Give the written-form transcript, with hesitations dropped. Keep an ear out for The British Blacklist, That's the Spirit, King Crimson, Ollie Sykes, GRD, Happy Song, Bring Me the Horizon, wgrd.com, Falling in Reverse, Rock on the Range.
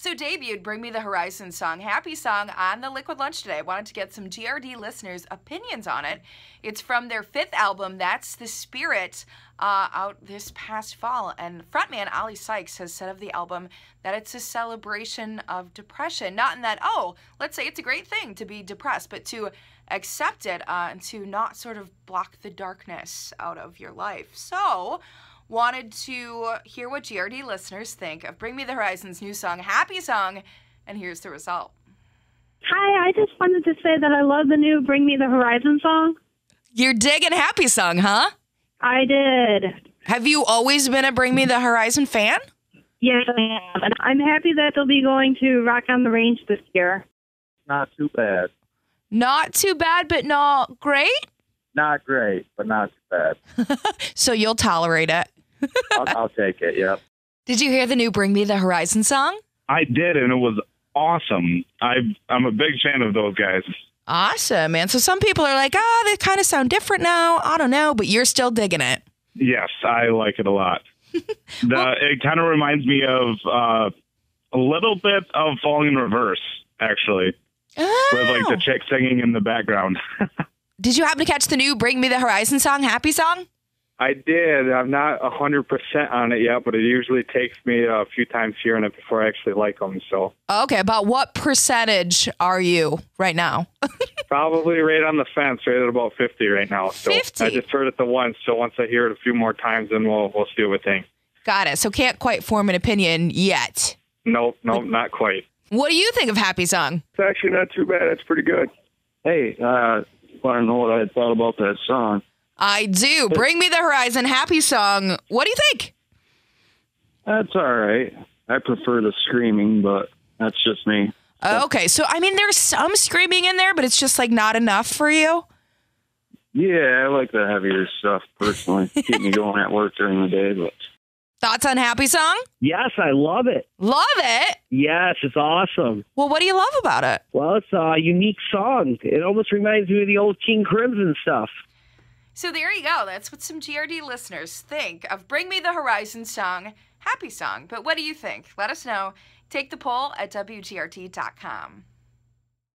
So debuted Bring Me the Horizon song, Happy Song, on the Liquid Lunch today. I wanted to get some GRD listeners' opinions on it. It's from their fifth album, That's the Spirit, out this past fall. And frontman Ollie Sykes has said of the album that it's a celebration of depression. Not in that, oh, let's say it's a great thing to be depressed, but to accept it and to not sort of block the darkness out of your life. So wanted to hear what GRD listeners think of Bring Me the Horizon's new song, Happy Song, and here's the result. Hi, I just wanted to say that I love the new Bring Me the Horizon song. You're digging Happy Song, huh? I did. Have you always been a Bring Me the Horizon fan? Yes, I am. And I'm happy that they'll be going to Rock on the Range this year. Not too bad. Not too bad, but not great? Not great, but not too bad. So you'll tolerate it. I'll take it, yep. Did you hear the new Bring Me the Horizon song? I did, and it was awesome. I'm a big fan of those guys. Awesome, man. So some people are like, oh, they kind of sound different now. I don't know, but you're still digging it. Yes, I like it a lot. It kind of reminds me of a little bit of Falling in Reverse, actually. Oh. With like the chick singing in the background. Did you happen to catch the new Bring Me the Horizon song, Happy Song? I did. I'm not 100% on it yet, but it usually takes me a few times hearing it before I actually like them. So okay, about what percentage are you right now? Probably right on the fence, right at about 50 right now. So 50. I just heard it the once, so once I hear it a few more times, then we'll see what we think. Got it. So can't quite form an opinion yet. Nope, not quite. What do you think of Happy Song? It's actually not too bad. It's pretty good. Hey, want to know what I had thought about that song? I do. Bring Me the Horizon, Happy Song. What do you think? That's all right. I prefer the screaming, but that's just me. Okay. So, I mean, there's some screaming in there, but it's just, like, not enough for you? Yeah, I like the heavier stuff, personally. Keep me going at work during the day. But thoughts on Happy Song? Yes, I love it. Love it? Yes, it's awesome. Well, what do you love about it? Well, it's a unique song. It almost reminds me of the old King Crimson stuff. So there you go. That's what some GRD listeners think of Bring Me the Horizon song, Happy Song. But what do you think? Let us know. Take the poll at wgrd.com.